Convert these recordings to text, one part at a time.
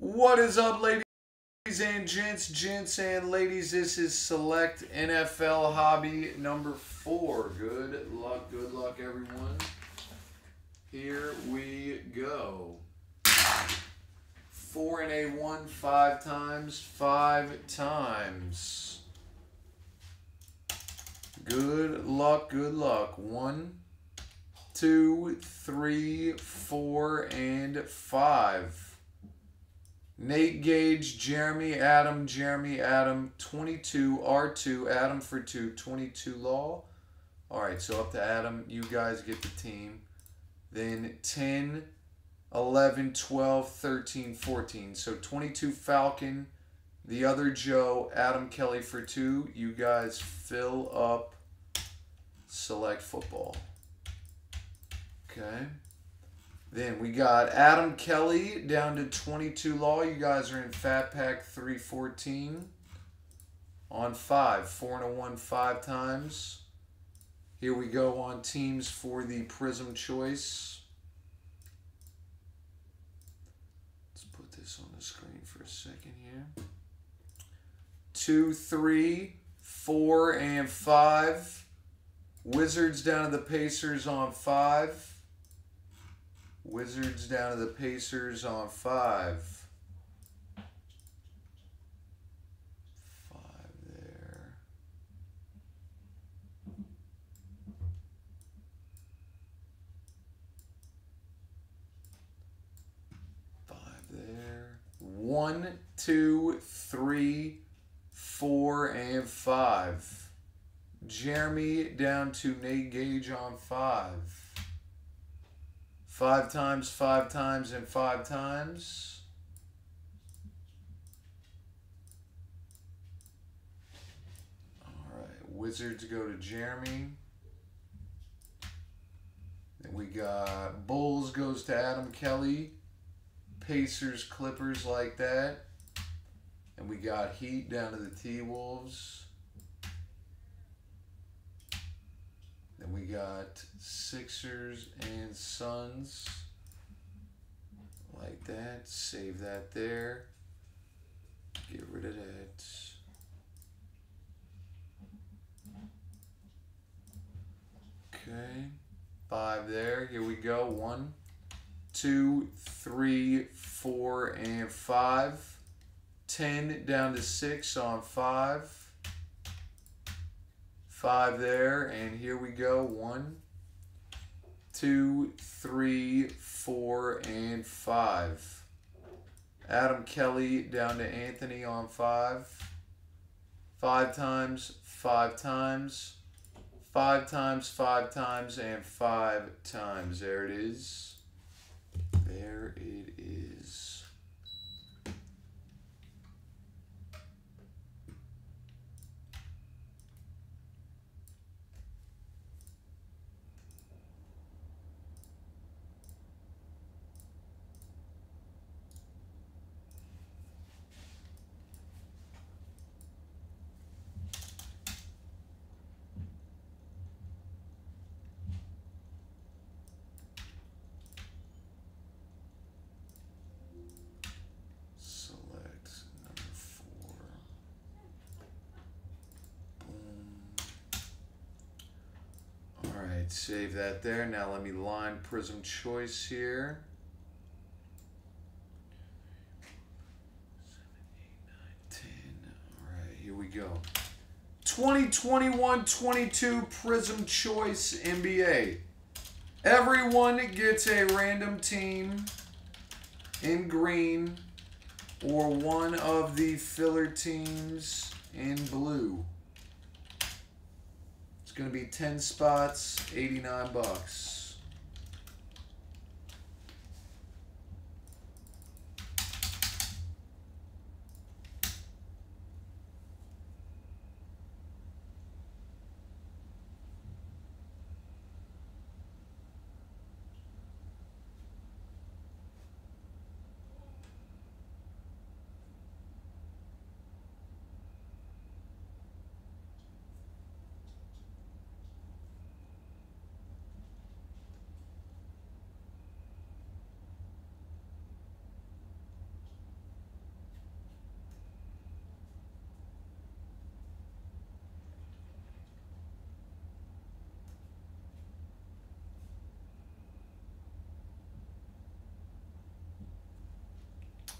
What is up, ladies and gents, and ladies? This is Select NFL Hobby number 4. Good luck, everyone. Here we go. 4 and a 1, 5 times. Good luck, good luck. 1, 2, 3, 4, and 5. Nate Gage, Jeremy Adam, 22, R2, Adam for 2, 22 Law. All right, so up to Adam, you guys get the team. Then 10, 11, 12, 13, 14. So 22 Falcon, the other Joe, Adam Kelly for 2. You guys fill up Select Football. Okay. Then we got Adam Kelly down to 22 Law. You guys are in Fat Pack 314 on 5. 4 and a 1, 5 times. Here we go on teams for the Prism Choice. Let's put this on the screen for a second here. 2, 3, 4, and 5. Wizards down to the Pacers on 5. Wizards down to the Pacers on 5. 5 there. There. 1, 2, 3, 4, and 5. Jeremy down to Nate Gage on 5. 5 times, 5 times, and 5 times. All right, Wizards go to Jeremy. Then we got Bulls goes to Adam Kelly. Pacers, Clippers like that. And we got Heat down to the T-Wolves. Then we got Sixers and Suns, like that. Save that there. Get rid of that. Okay, 5 there. Here we go. 1, 2, 3, 4, and 5. 10 down to 6 on 5. 5 there, and here we go. 1, 2, 3, 4, and 5. Adam Kelly down to Anthony on 5. 5 times, 5 times, 5 times, 5 times, and 5 times. There it is. There it is. Save that there. Now let me line Prism Choice here. 7, 8, 9, 10. All right, here we go. 2021-22 Prism Choice NBA. Everyone gets a random team in green or one of the filler teams in blue. It's going to be 10 spots, $89.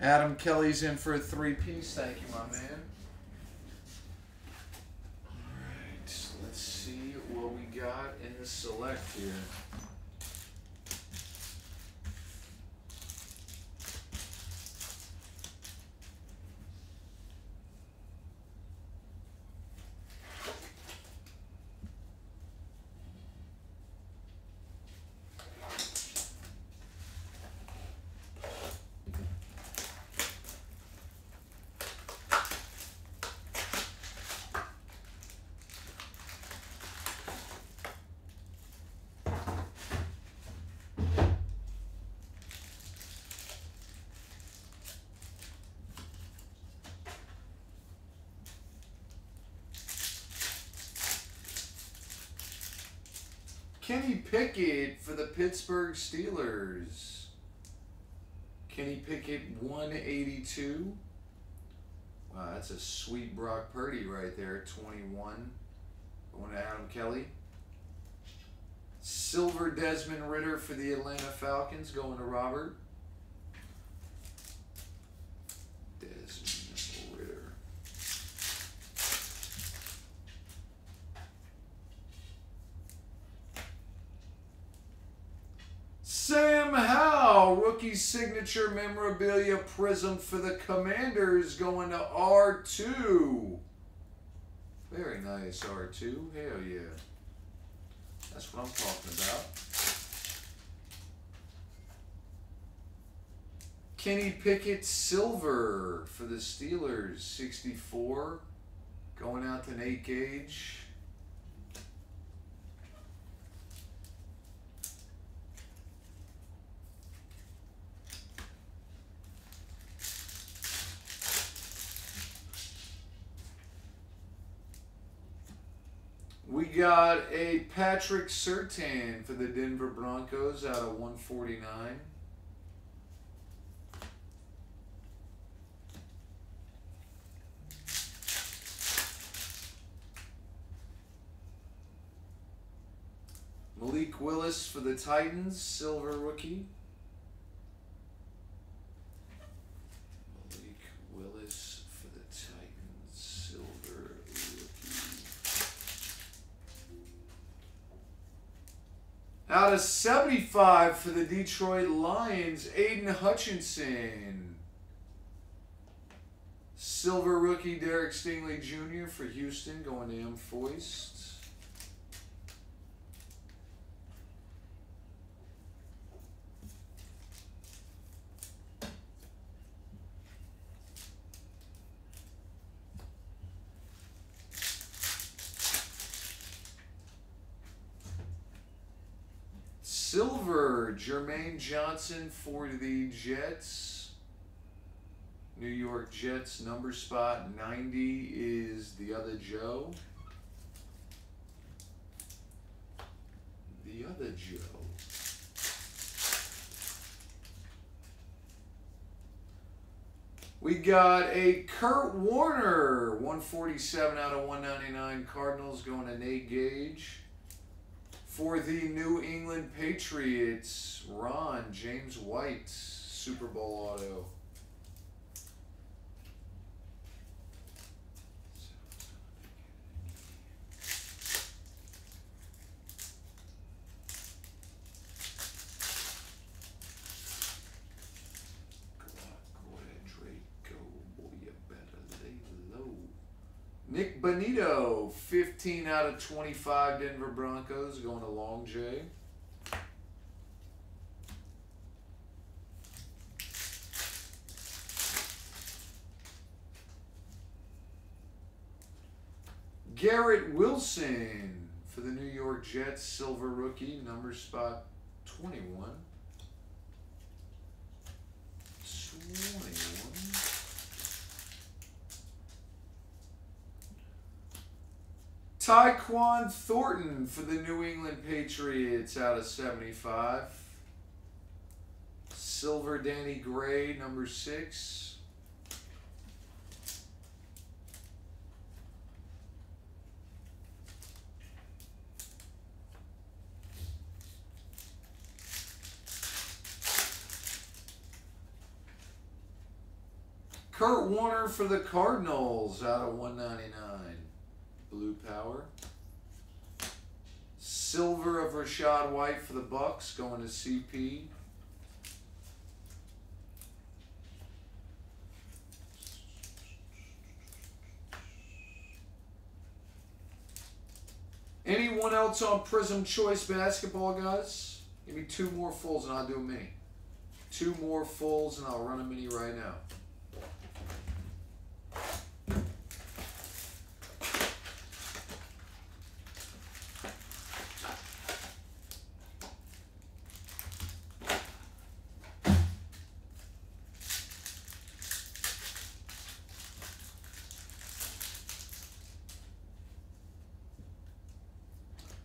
Adam Kelly's in for a three-piece. Thank you, my man. All right, let's see what we got in the select here. Kenny Pickett for the Pittsburgh Steelers. Kenny Pickett, 182. Wow, that's a sweet Brock Purdy right there, 21. Going to Adam Kelly. Silver Desmond Ritter for the Atlanta Falcons, going to Robert. Desmond Ritter. Sam Howell, rookie signature memorabilia prism for the Commanders, going to R2. Very nice, R2. Hell yeah. That's what I'm talking about. Kenny Pickett, silver for the Steelers, 64. Going out to Nate Gage. We got a Patrick Sertan for the Denver Broncos out of 149. Malik Willis for the Titans, silver rookie. Malik Willis for the Titans, silver rookie. Out of 75 for the Detroit Lions, Aidan Hutchinson. Silver rookie Derek Stingley Jr. for Houston, going to M. Foyst. Silver, Jermaine Johnson for the Jets. New York Jets, number spot 90 is the other Joe. The other Joe. We got a Kurt Warner, 147 out of 199 Cardinals, going to Nate Gage. For the New England Patriots, Ron James White, Super Bowl auto. Nick Benito, 15 out of 25 Denver Broncos, going to Long J. Garrett Wilson for the New York Jets, silver rookie, number spot 21. 21. Tyquan Thornton for the New England Patriots out of 75. Silver Danny Gray, number 6. Kurt Warner for the Cardinals out of 199. Blue Power. Silver of Rashad White for the Bucks going to CP. Anyone else on Prism Choice Basketball, guys? Give me two more fulls and I'll do a mini. Two more fulls and I'll run a mini right now.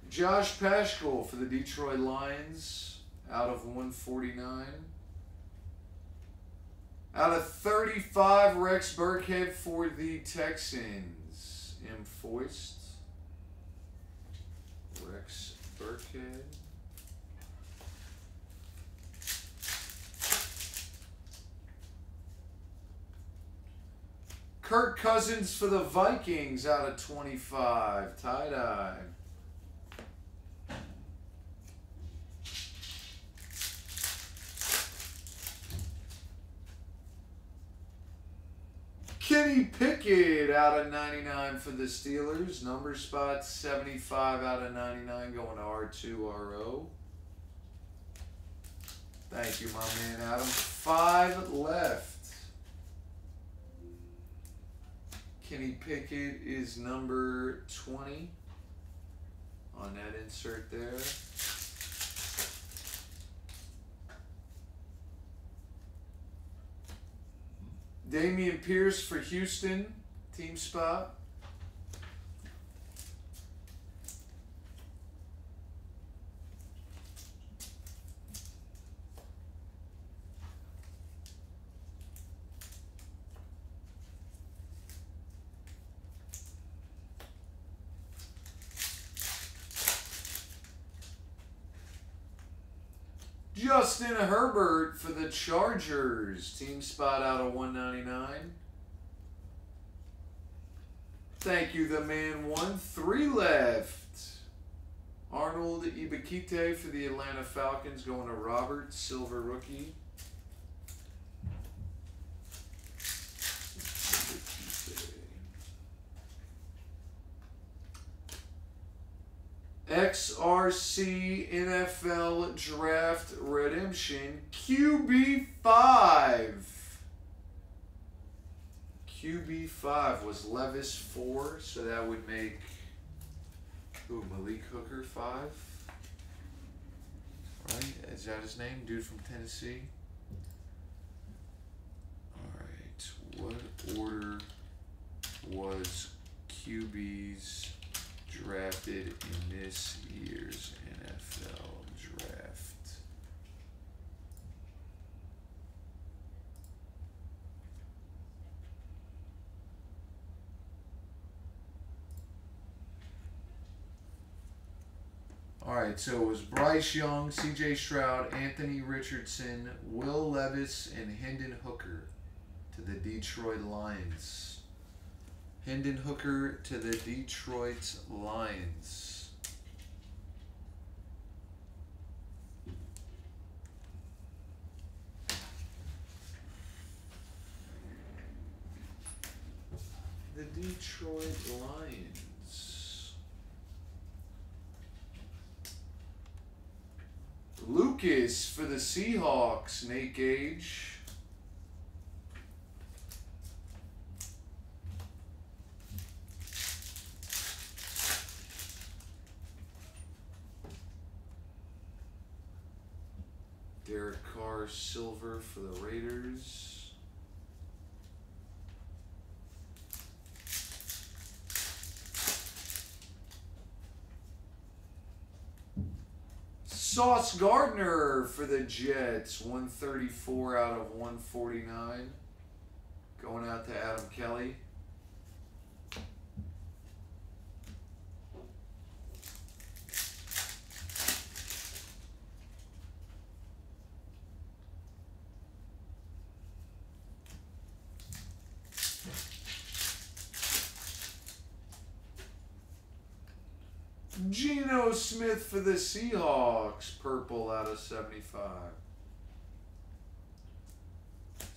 Josh Paschal for the Detroit Lions out of 149. Out of 35, Rex Burkhead for the Texans. M. Foyst. Rex Burkhead. Kirk Cousins for the Vikings out of 25. Tie-dye. Kenny Pickett out of 99 for the Steelers. Number spot 75 out of 99 going to R2RO. Thank you, my man Adam. 5 left. Kenny Pickett is number 20 on that insert there. Damian Pierce for Houston, team spot. Justin Herbert for the Chargers. Team spot out of 199. Thank you, the man won. 3 left. Arnold Ibekite for the Atlanta Falcons going to Robert, silver rookie. XRC NFL Draft Redemption QB5. QB5 was Levis 4, so that would make Malik Hooker 5. Right? Is that his name? Dude from Tennessee. All right. What order was QB's drafted in this year's NFL draft? All right, so it was Bryce Young, CJ Stroud, Anthony Richardson, Will Levis, and Hendon Hooker to the Detroit Lions. Hendon Hooker to the Detroit Lions. The Detroit Lions. Lucas for the Seahawks, Nate Gage. Derek Carr, silver for the Raiders. Sauce Gardner for the Jets, 134 out of 149. Going out to Adam Kelly. Geno Smith for the Seahawks, purple out of 75.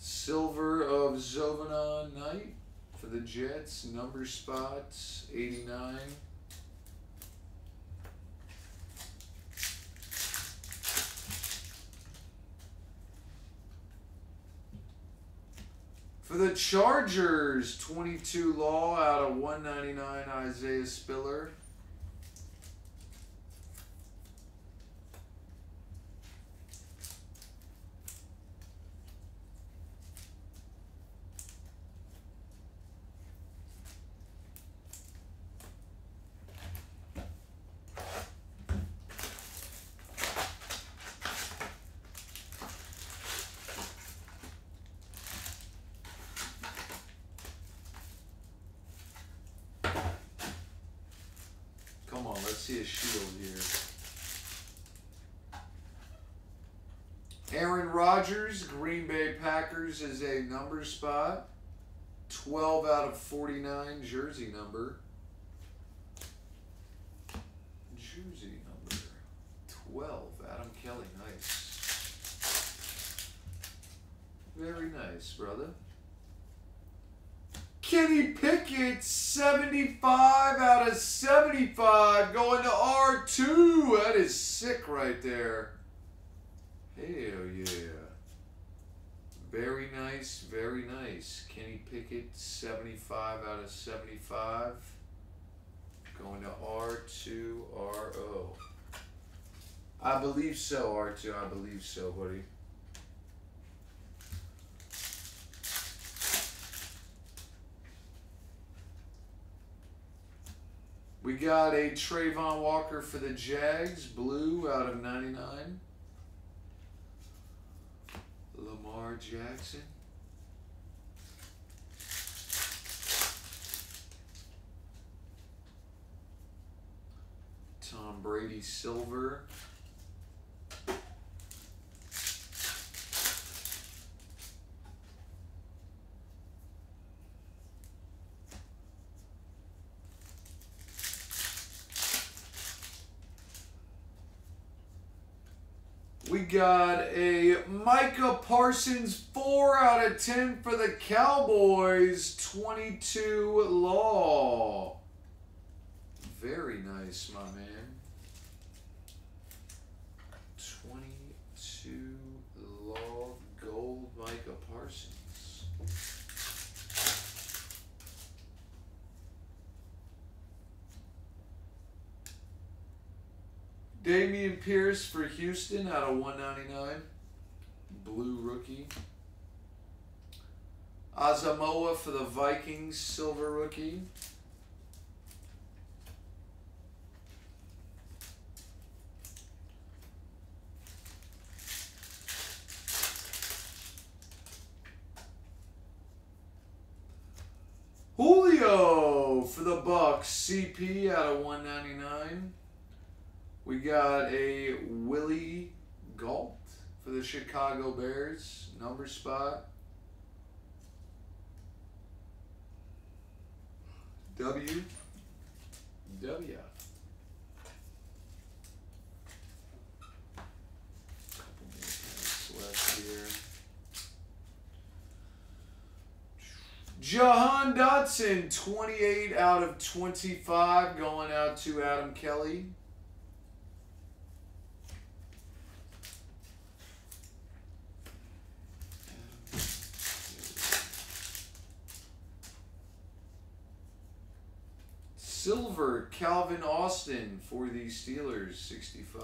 Silver of Zovanon Knight for the Jets, number spots, 89. For the Chargers, 22 Law out of 199, Isaiah Spiller. See a shield here. Aaron Rodgers, Green Bay Packers is a number spot. 12 out of 49, jersey number. 12, Adam Kelly, nice. Very nice, brother. Kenny Pickett, 75 out of 75, going to R2. That is sick right there. Hell yeah. Very nice, very nice. Kenny Pickett, 75 out of 75, going to R2, RO. I believe so, R2. I believe so, buddy. We got a Trayvon Walker for the Jags, blue out of 99. Lamar Jackson. Tom Brady, silver. We got a Micah Parsons, 4 out of 10 for the Cowboys, 22 Law. Very nice, my man. 22 Law gold Micah Parsons. Damian Pierce for Houston out of 199. Blue rookie. Asamoah for the Vikings, silver rookie. Julio for the Bucks, CP out of 199. We got a Willie Gault for the Chicago Bears, number spot. W. Couple more packs left here. Jahan Dotson, 28 out of 25, going out to Adam Kelly. Silver, Calvin Austin for the Steelers, 65.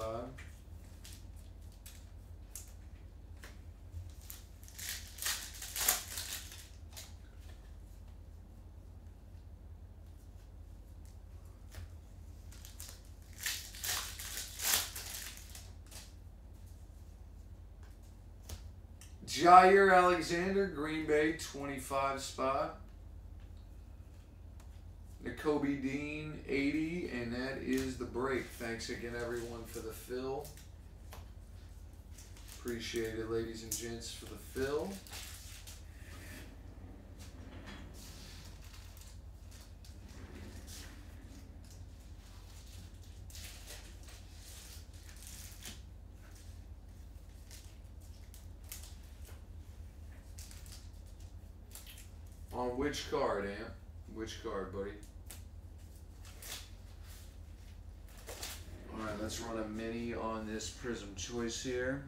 Jair Alexander, Green Bay, 25 spot. N'Kobe Dean, 80, and that is the break. Thanks again, everyone, for the fill. Appreciate it, ladies and gents, for the fill. Which card, Amp? Which card, buddy? All right, let's run a mini on this Prism Choice here.